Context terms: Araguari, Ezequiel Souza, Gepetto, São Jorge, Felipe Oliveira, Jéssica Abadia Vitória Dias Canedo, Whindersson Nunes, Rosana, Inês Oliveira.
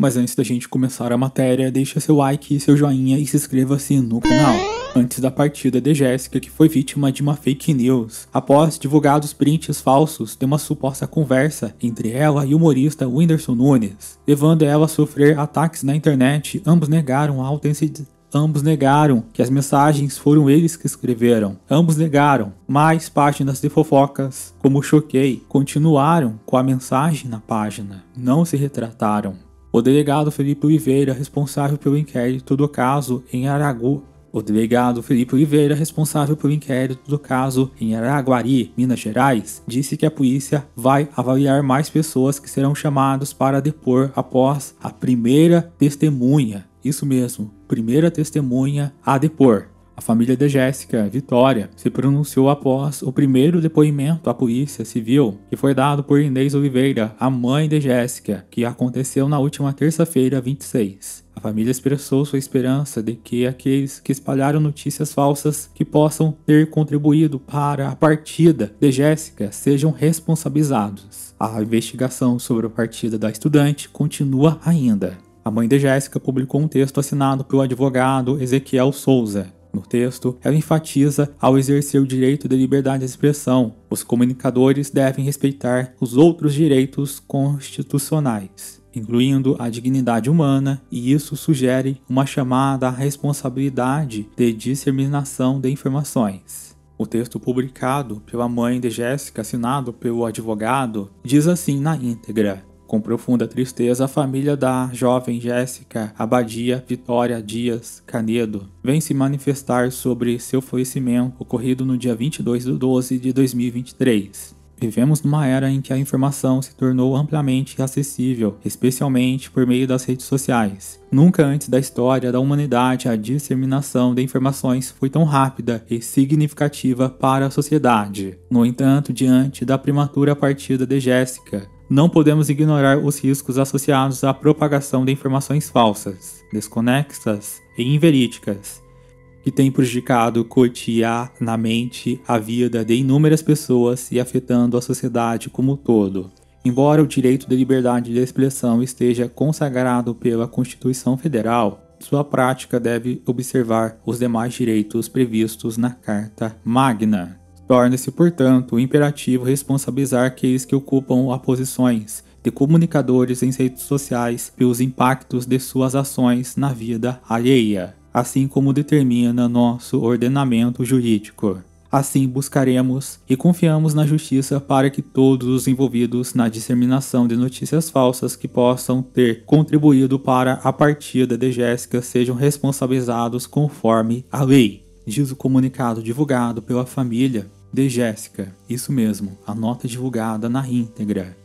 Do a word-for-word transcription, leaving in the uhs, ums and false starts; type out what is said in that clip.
Mas antes da gente começar a matéria, deixa seu like, seu joinha e se inscreva-se no canal. Antes da partida de Jéssica, que foi vítima de uma fake news, após divulgados prints falsos de uma suposta conversa entre ela e o humorista Whindersson Nunes, levando ela a sofrer ataques na internet, ambos negaram a autenticidade. Ambos negaram que as mensagens foram eles que escreveram. Ambos negaram, mas páginas de fofocas, como Choquei, continuaram com a mensagem na página. Não se retrataram. O delegado Felipe Oliveira, responsável pelo inquérito do caso em Araguari, O delegado Felipe Oliveira, responsável pelo inquérito do caso em Araguari, Minas Gerais, disse que a polícia vai avaliar mais pessoas que serão chamadas para depor após a primeira testemunha. Isso mesmo, primeira testemunha a depor. A família de Jéssica, Vitória, se pronunciou após o primeiro depoimento à Polícia Civil, que foi dado por Inês Oliveira, a mãe de Jéssica, que aconteceu na última terça-feira, vinte e seis. A família expressou sua esperança de que aqueles que espalharam notícias falsas que possam ter contribuído para a partida de Jéssica sejam responsabilizados. A investigação sobre a partida da estudante continua ainda. A mãe de Jéssica publicou um texto assinado pelo advogado Ezequiel Souza. No texto, ela enfatiza ao exercer o direito de liberdade de expressão. Os comunicadores devem respeitar os outros direitos constitucionais, incluindo a dignidade humana, e isso sugere uma chamada à responsabilidade de disseminação de informações. O texto publicado pela mãe de Jéssica, assinado pelo advogado, diz assim na íntegra. Com profunda tristeza, a família da jovem Jéssica Abadia Vitória Dias Canedo vem se manifestar sobre seu falecimento ocorrido no dia vinte e dois de doze de dois mil e vinte e três. Vivemos numa era em que a informação se tornou amplamente acessível, especialmente por meio das redes sociais. Nunca antes da história da humanidade a disseminação de informações foi tão rápida e significativa para a sociedade. No entanto, diante da prematura partida de Jéssica, não podemos ignorar os riscos associados à propagação de informações falsas, desconexas e inverídicas, que têm prejudicado cotidianamente a vida de inúmeras pessoas e afetando a sociedade como um todo. Embora o direito de liberdade de expressão esteja consagrado pela Constituição Federal, sua prática deve observar os demais direitos previstos na Carta Magna. Torna-se, portanto, imperativo responsabilizar aqueles que ocupam posições de comunicadores em redes sociais pelos impactos de suas ações na vida alheia, assim como determina nosso ordenamento jurídico. Assim, buscaremos e confiamos na justiça para que todos os envolvidos na disseminação de notícias falsas que possam ter contribuído para a partida de Jéssica sejam responsabilizados conforme a lei, diz o comunicado divulgado pela família de Jéssica. Isso mesmo, a nota divulgada na íntegra.